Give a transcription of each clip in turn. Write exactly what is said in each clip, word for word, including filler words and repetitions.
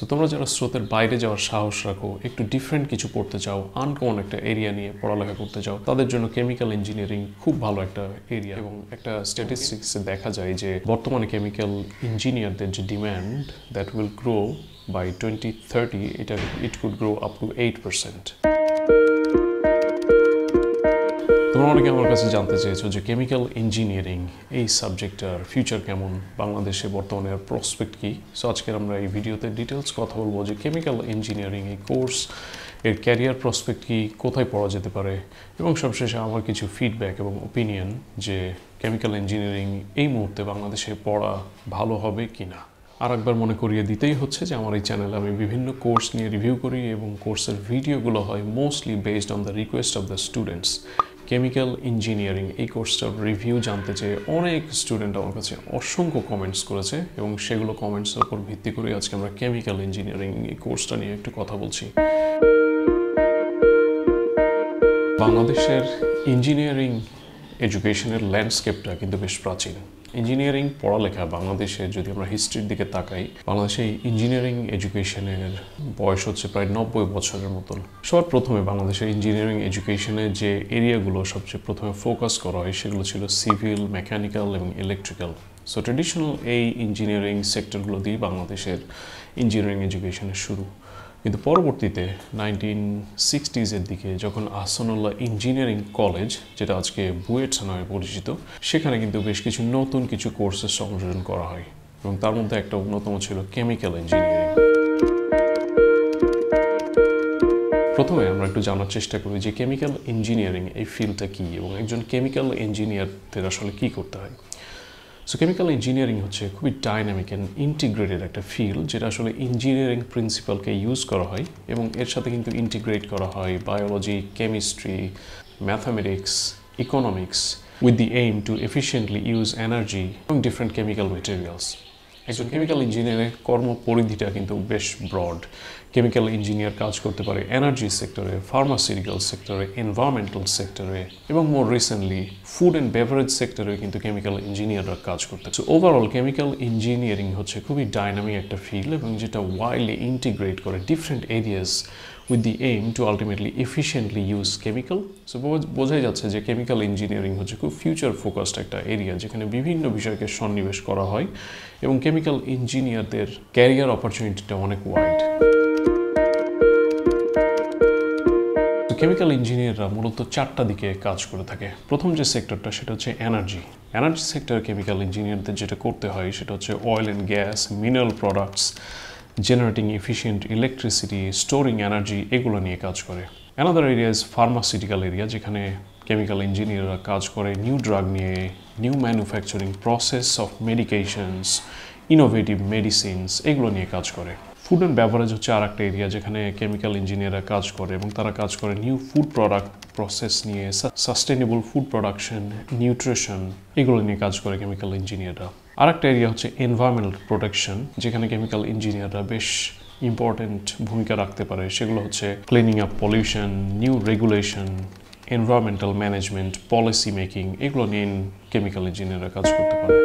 So তোমরা যারা স্রোতের বাইরে যাওয়ার সাহস রাখো, একটু ডিফারেন্ট কিছু পড়তে চাও, আনকমন একটা এরিয়া নিয়ে পড়ালেখা করতে চাও, তাদের জন্য কেমিক্যাল ইঞ্জিনিয়ারিং খুব ভালো একটা এরিয়া। এবং একটা স্ট্যাটিস্টিক্সে দেখা যায় যে বর্তমানে কেমিক্যাল ইঞ্জিনিয়ারদের যে demand that will grow by twenty thirty এটা it could grow up to eight percent. তোমরা অনেকে আমার কাছে জানতে চেয়েছো যে কেমিক্যাল ইঞ্জিনিয়ারিং এই সাবজেক্টটার ফিউচার কেমন, বাংলাদেশে বর্তমানে প্রসপেক্ট কী। সো আজকের আমরা এই ভিডিওতে ডিটেলস কথা বলবো যে কেমিক্যাল ইঞ্জিনিয়ারিং এই কোর্স এর ক্যারিয়ার প্রসপেক্ট কী, কোথায় পড়া যেতে পারে, এবং সবশেষে আমার কিছু ফিডব্যাক এবং ওপিনিয়ন যে কেমিক্যাল ইঞ্জিনিয়ারিং এই মুহূর্তে বাংলাদেশে পড়া ভালো হবে কি না। আর একবার মনে করিয়ে দিতেই হচ্ছে যে আমার এই চ্যানেলে আমি বিভিন্ন কোর্স নিয়ে রিভিউ করি এবং কোর্সের ভিডিওগুলো হয় mostly based on the request of the students. Chemical engineering এই কোর্সটার রিভিউ জানতে চেয়ে অনেক স্টুডেন্ট আমার কাছে অসংখ্য কমেন্টস করেছে এবং সেগুলো কমেন্টসের উপর ভিত্তি করে আজকে আমরা কেমিক্যাল ইঞ্জিনিয়ারিং এই কোর্সটা নিয়ে একটু কথা বলছি। বাংলাদেশের ইঞ্জিনিয়ারিং এডুকেশনের ল্যান্ডস্কেপটা কিন্তু বেশ প্রাচীন। ইঞ্জিনিয়ারিং পড়ালেখা বাংলাদেশে যদি আমরা হিস্ট্রির দিকে তাকাই, বাংলাদেশে ইঞ্জিনিয়ারিং এডুকেশনের বয়স হচ্ছে প্রায় নব্বই বছরের মতন। সবার প্রথমে বাংলাদেশের ইঞ্জিনিয়ারিং এডুকেশনে যে এরিয়াগুলো সবচেয়ে প্রথমে ফোকাস করা হয় সেগুলো ছিল সিভিল, মেকানিক্যাল এবং ইলেকট্রিক্যাল। সো ট্র্যাডিশনাল এই ইঞ্জিনিয়ারিং সেক্টরগুলো দিয়ে বাংলাদেশের ইঞ্জিনিয়ারিং এডুকেশনের শুরু। কিন্তু পরবর্তীতে নাইনটিন সিক্সটিজের দিকে যখন আহসানুল্লাহ ইঞ্জিনিয়ারিং কলেজ, যেটা আজকে বুয়েট নামে পরিচিত, সেখানে কিন্তু বেশ কিছু নতুন কিছু কোর্সের সংযোজন করা হয় এবং তার মধ্যে একটা অন্যতম ছিল কেমিক্যাল ইঞ্জিনিয়ারিং। প্রথমে আমরা একটু জানার চেষ্টা করি যে কেমিক্যাল ইঞ্জিনিয়ারিং এই ফিল্ডটা কী এবং একজন কেমিক্যাল ইঞ্জিনিয়ারদের আসলে কী করতে হয়। সো কেমিক্যাল ইঞ্জিনিয়ারিং হচ্ছে খুবই ডাইনামিক অ্যান্ড ইন্টিগ্রেটেড একটা ফিল্ড, যেটা আসলে ইঞ্জিনিয়ারিং প্রিন্সিপালকে ইউজ করা হয় এবং এর সাথে কিন্তু ইন্টিগ্রেট করা হয় biology, chemistry, mathematics, economics with the aim to efficiently use energy এবং ডিফারেন্ট কেমিক্যাল মেটেরিয়ালস। একজন কেমিক্যাল ইঞ্জিনিয়ারের কর্মপরিধিটা কিন্তু বেশ ব্রড। কেমিক্যাল ইঞ্জিনিয়ার কাজ করতে পারে এনার্জি সেক্টরে, ফার্মাসিউটিক্যাল সেক্টরে, এনভায়রনমেন্টাল সেক্টরে এবং more recently food and beverage সেক্টরে কিন্তু কেমিক্যাল ইঞ্জিনিয়াররা কাজ করতে। সো ওভারঅল কেমিক্যাল ইঞ্জিনিয়ারিং হচ্ছে খুবই ডাইনামিক একটা ফিল্ড এবং যেটা ওয়াইডলি ইন্টিগ্রেট করে different areas with the aim to ultimately efficiently use chemical. So বোঝাই যাচ্ছে যে কেমিক্যাল ইঞ্জিনিয়ারিং হচ্ছে খুব ফিউচার ফোকাসড একটা এরিয়া, যেখানে বিভিন্ন বিষয়কে সন্নিবেশ করা হয় এবং কেমিক্যাল ইঞ্জিনিয়ারদের ক্যারিয়ার অপরচুনিটিটা অনেক ওয়াইড। কেমিক্যাল ইঞ্জিনিয়াররা মূলত চারটা দিকে কাজ করে থাকে। প্রথম যে সেক্টরটা সেটা হচ্ছে এনার্জি। এনার্জি সেক্টরে কেমিক্যাল ইঞ্জিনিয়ারদের যেটা করতে হয় সেটা হচ্ছে oil and gas, mineral products, generating efficient electricity, storing energy, এগুলো নিয়ে কাজ করে। Another area is pharmaceutical area, যেখানে কেমিক্যাল ইঞ্জিনিয়াররা কাজ করে নিউ ড্রাগ নিয়ে, new manufacturing process of medications, innovative medicines, এগুলো নিয়ে কাজ করে। ফুড অ্যান্ড বেভারেজ হচ্ছে আর একটা এরিয়া, যেখানে কেমিক্যাল ইঞ্জিনিয়াররা কাজ করে এবং তারা কাজ করে নিউ ফুড প্রোডাক্ট প্রসেস নিয়ে, সাস্টেনেবল ফুড প্রোডাকশন, নিউট্রিশন, এগুলো নিয়ে কাজ করে কেমিক্যাল ইঞ্জিনিয়াররা। আরেকটা এরিয়া হচ্ছে এনভায়রনমেন্টাল প্রোটেকশন, যেখানে কেমিক্যাল ইঞ্জিনিয়াররা বেশ ইম্পর্টেন্ট ভূমিকা রাখতে পারে। সেগুলো হচ্ছে cleaning up pollution, new regulation, environmental management, policy making, এগুলো নিয়ে কেমিক্যাল ইঞ্জিনিয়াররা কাজ করতে পারে।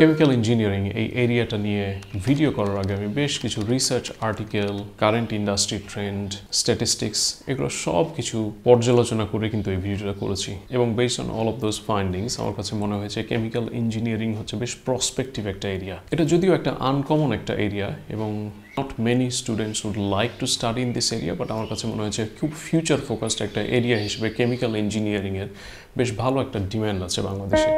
কেমিক্যাল ইঞ্জিনিয়ারিং এই এরিয়াটা নিয়ে ভিডিও করার আগে আমি বেশ কিছু research article, current industry trend, statistics, এগুলো সব কিছু পর্যালোচনা করে কিন্তু এই ভিডিওটা করেছি এবং based on all of those findings আমার কাছে মনে হয়েছে কেমিক্যাল ইঞ্জিনিয়ারিং হচ্ছে বেশ প্রসপেক্টিভ একটা এরিয়া। এটা যদিও একটা আনকমন একটা এরিয়া এবং not many students would like to study in this area, but আমার কাছে মনে হয়েছে খুব ফিউচার ফোকাসড একটা এরিয়া হিসেবে কেমিক্যাল ইঞ্জিনিয়ারিংয়ের বেশ ভালো একটা ডিম্যান্ড আছে বাংলাদেশে।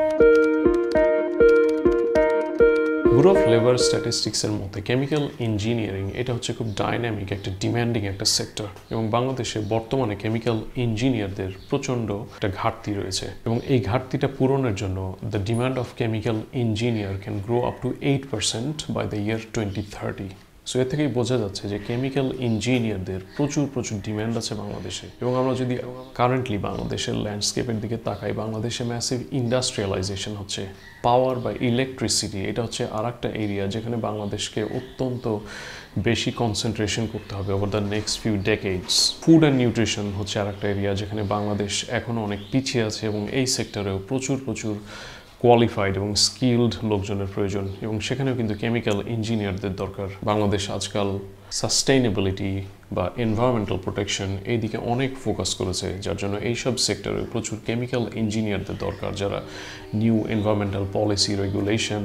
ব্যুরো অফ লেবার স্ট্যাটিস্টিক্সের মধ্যে কেমিক্যাল ইঞ্জিনিয়ারিং এটা হচ্ছে খুব ডাইনামিক একটা ডিম্যান্ডিং একটা সেক্টর এবং বাংলাদেশে বর্তমানে কেমিক্যাল ইঞ্জিনিয়ারদের প্রচণ্ড একটা ঘাটতি রয়েছে এবং এই ঘাটতিটা পূরণের জন্য the demand of chemical engineer can grow up to eight percent by the year twenty thirty. So এর থেকেই বোঝা যাচ্ছে যে কেমিক্যাল ইঞ্জিনিয়ারদের প্রচুর প্রচুর ডিম্যান্ড আছে বাংলাদেশে। এবং আমরা যদি কারেন্টলি বাংলাদেশের ল্যান্ডস্কেপের দিকে তাকাই, বাংলাদেশে ম্যাসিভ ইন্ডাস্ট্রিয়ালাইজেশন হচ্ছে। পাওয়ার বা ইলেকট্রিসিটি এটা হচ্ছে আর একটা এরিয়া, যেখানে বাংলাদেশকে অত্যন্ত বেশি কনসেন্ট্রেশন করতে হবে over the next few decades. Food and nutrition হচ্ছে আর একটা এরিয়া, যেখানে বাংলাদেশ এখনও অনেক পিছিয়ে আছে এবং এই সেক্টরেও প্রচুর প্রচুর কোয়ালিফাইড এবং স্কিলড লোকজনের প্রয়োজন এবং সেখানেও কিন্তু কেমিক্যাল ইঞ্জিনিয়ারদের দরকার। বাংলাদেশ আজকাল সাস্টেইনেবিলিটি বা এনভায়রনমেন্টাল প্রোটেকশন এই দিকে অনেক ফোকাস করেছে, যার জন্য এইসব সেক্টরে প্রচুর কেমিক্যাল ইঞ্জিনিয়ারদের দরকার যারা new environmental policy, regulation,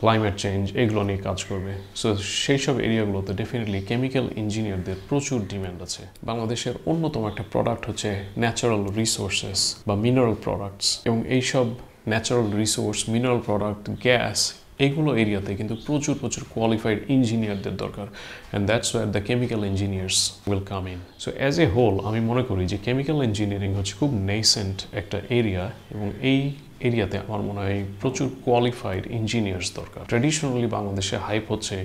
climate change এগুলো নিয়ে কাজ করবে। সো সেই সব এরিয়াগুলোতে ডেফিনেটলি কেমিক্যাল ইঞ্জিনিয়ারদের প্রচুর ডিম্যান্ড আছে। বাংলাদেশের অন্যতম একটা প্রোডাক্ট হচ্ছে ন্যাচারাল রিসোর্সেস বা মিনারেল প্রোডাক্টস, এবং এইসব natural resource, mineral product, gas এইগুলো এরিয়াতে কিন্তু প্রচুর প্রচুর কোয়ালিফাইড ইঞ্জিনিয়ারদের দরকার, and that's where the chemical engineers will come in. So as a whole আমি মনে করি যে কেমিক্যাল ইঞ্জিনিয়ারিং হচ্ছে খুব নেসেন্ট একটা এরিয়া এবং এই এরিয়াতে আমার মনে হয় প্রচুর কোয়ালিফাইড ইঞ্জিনিয়ার্স দরকার। ট্র্যাডিশনালি বাংলাদেশে হাইপ হচ্ছে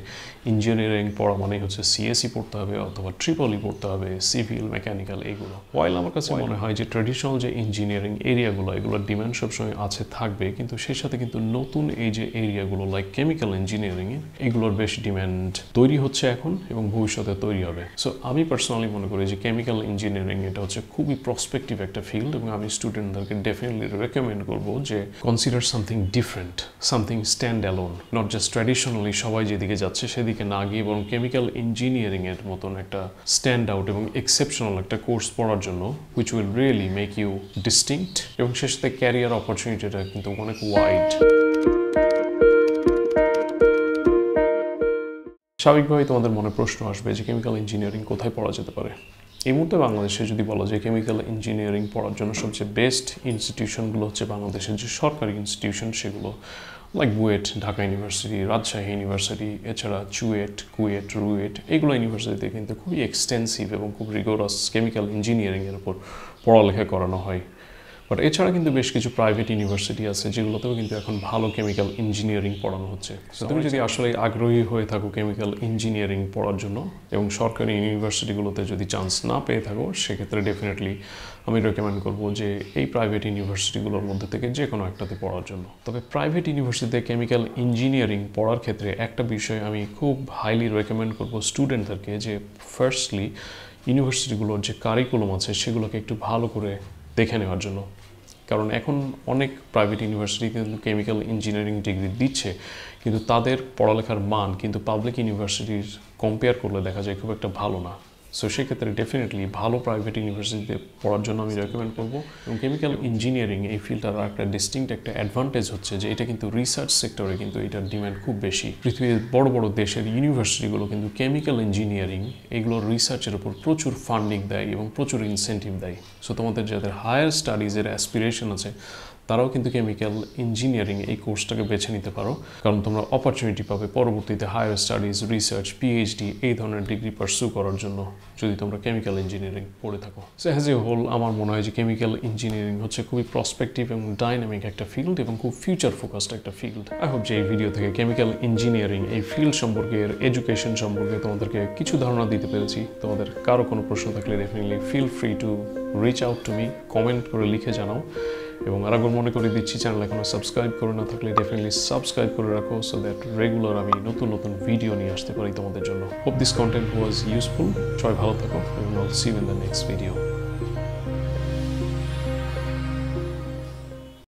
ইঞ্জিনিয়ারিং পড়া মানে হচ্ছে সিএসি পড়তে হবে অথবা ট্রিপলি পড়তে হবে, সিভিল, মেকানিক্যাল এইগুলো। ওয়াইল আমার কাছে মনে হয় যে ট্র্যাডিশনাল যে ইঞ্জিনিয়ারিং এরিয়াগুলো এগুলোর ডিমান্ড সবসময় আছে, থাকবে, কিন্তু সেই সাথে কিন্তু নতুন এই যে এরিয়াগুলো লাইক কেমিক্যাল ইঞ্জিনিয়ারিংয়ে এগুলোর বেশ ডিমান্ড তৈরি হচ্ছে এখন এবং ভবিষ্যতে তৈরি হবে। সো আমি পার্সোনালি মনে করি যে কেমিক্যাল ইঞ্জিনিয়ারিং এটা হচ্ছে খুবই প্রসপেক্টিভ একটা ফিল্ড এবং আমি স্টুডেন্টদেরকে ডেফিনেটলি রেকমেন্ড করবো যে consider something different, something stand alone, not just traditionally সবাই যেদিকে যাচ্ছে সেদিকে না গিয়ে বরং কেমিক্যাল ইঞ্জিনিয়ারিংয়ের মতন একটা স্ট্যান্ড আউট এবং এক্সেপশনাল একটা কোর্স পড়ার জন্য, which will really make you distinct, এবং সে সাথে ক্যারিয়ার অপরচুনিটিটা কিন্তু অনেক ওয়াইড। স্বাভাবিকভাবেই তোমাদের মনে প্রশ্ন আসবে যে কেমিক্যাল ইঞ্জিনিয়ারিং কোথায় পড়া যেতে পারে। এই মুহূর্তে বাংলাদেশে যদি বলা যায় কেমিক্যাল ইঞ্জিনিয়ারিং পড়ার জন্য সবচেয়ে বেস্ট ইনস্টিটিউশনগুলো হচ্ছে বাংলাদেশের যে সরকারি ইনস্টিটিউশন সেগুলো, like BUET, Dhaka university, Rajshahi university, এছাড়া চুয়েট, কুয়েট, রুয়েট এইগুলো ইউনিভার্সিটিতে কিন্তু খুবই এক্সটেন্সিভ এবং খুব রিগোরাস কেমিক্যাল ইঞ্জিনিয়ারিংয়ের উপর পড়ালেখা করানো হয়। বাট এছাড়া কিন্তু বেশ কিছু প্রাইভেট ইউনিভার্সিটি আছে যেগুলোতেও কিন্তু এখন ভালো কেমিক্যাল ইঞ্জিনিয়ারিং পড়ানো হচ্ছে। তুমি যদি আসলে আগ্রহী হয়ে থাকো কেমিক্যাল ইঞ্জিনিয়ারিং পড়ার জন্য এবং সরকারি ইউনিভার্সিটিগুলোতে যদি চান্স না পেয়ে থাকো, সেক্ষেত্রে ডেফিনেটলি আমি রেকমেন্ড করবো যে এই প্রাইভেট ইউনিভার্সিটিগুলোর মধ্যে থেকে যে কোনো একটাতে পড়ার জন্য। তবে প্রাইভেট ইউনিভার্সিটিতে কেমিক্যাল ইঞ্জিনিয়ারিং পড়ার ক্ষেত্রে একটা বিষয় আমি খুব হাইলি রেকমেন্ড করবো স্টুডেন্টদেরকে, যে ফার্স্টলি ইউনিভার্সিটিগুলোর যে কারিকুলাম আছে সেগুলোকে একটু ভালো করে দেখে নেওয়ার জন্য, কারণ এখন অনেক প্রাইভেট ইউনিভার্সিটি কিন্তু কেমিক্যাল ইঞ্জিনিয়ারিং ডিগ্রি দিচ্ছে কিন্তু তাদের পড়ালেখার মান কিন্তু পাবলিক ইউনিভার্সিটির কম্পেয়ার করলে দেখা যায় খুব একটা ভালো না। সো সেক্ষেত্রে ডেফিনেটলি ভালো প্রাইভেট ইউনিভার্সিটিতে পড়ার জন্য আমি রেকমেন্ড করবো। এবং কেমিক্যাল ইঞ্জিনিয়ারিং এই ফিল্ডটার একটা ডিস্টিংক্ট একটা অ্যাডভান্টেজ হচ্ছে যে এটা কিন্তু রিসার্চ সেক্টরে কিন্তু এটার ডিমান্ড খুব বেশি। পৃথিবীর বড় বড় দেশের ইউনিভার্সিটিগুলো কিন্তু কেমিক্যাল ইঞ্জিনিয়ারিং এগুলোর রিসার্চের উপর প্রচুর ফান্ডিং দেয় এবং প্রচুর ইনসেন্টিভ দেয়। সো তোমাদের যাদের হায়ার স্টাডিজের অ্যাসপিরেশন আছে তারাও কিন্তু কেমিক্যাল ইঞ্জিনিয়ারিং এই কোর্সটাকে বেছে নিতে পারো, কারণ তোমরা অপরচুনিটি পাবে পরবর্তীতে হায়ার স্টাডিজ, রিসার্চ, পিএইচডি এই ধরনের ডিগ্রি পার্সু করার জন্য যদি তোমরা কেমিক্যাল ইঞ্জিনিয়ারিং পড়ে থাকো। সো অ্যাজ এ হোল আমার মনে হয় যে কেমিক্যাল ইঞ্জিনিয়ারিং হচ্ছে খুবই প্রসপেক্টিভ এবং ডাইনামিক একটা ফিল্ড এবং খুব ফিউচার ফোকাসড একটা ফিল্ড। আই হোপ যে এই ভিডিও থেকে কেমিক্যাল ইঞ্জিনিয়ারিং এই ফিল্ড সম্পর্কে, এর এডুকেশন সম্পর্কে তোমাদেরকে কিছু ধারণা দিতে পেরেছি। তোমাদের কারো কোনো প্রশ্ন থাকলে definitely feel free to reach out to me, comment করে লিখে জানাও। এবং আরেকবার মনে করে দিচ্ছি, চ্যানেল এখনও সাবস্ক্রাইব করে না থাকলে ডেফিনেটলি সাবস্ক্রাইব করে রাখো, সো দ্যাট রেগুলার আমি নতুন নতুন ভিডিও নিয়ে আসতে পারি তোমাদের জন্য। Hope this content was useful. সবাই ভালো থাকো এবং see you in the next video.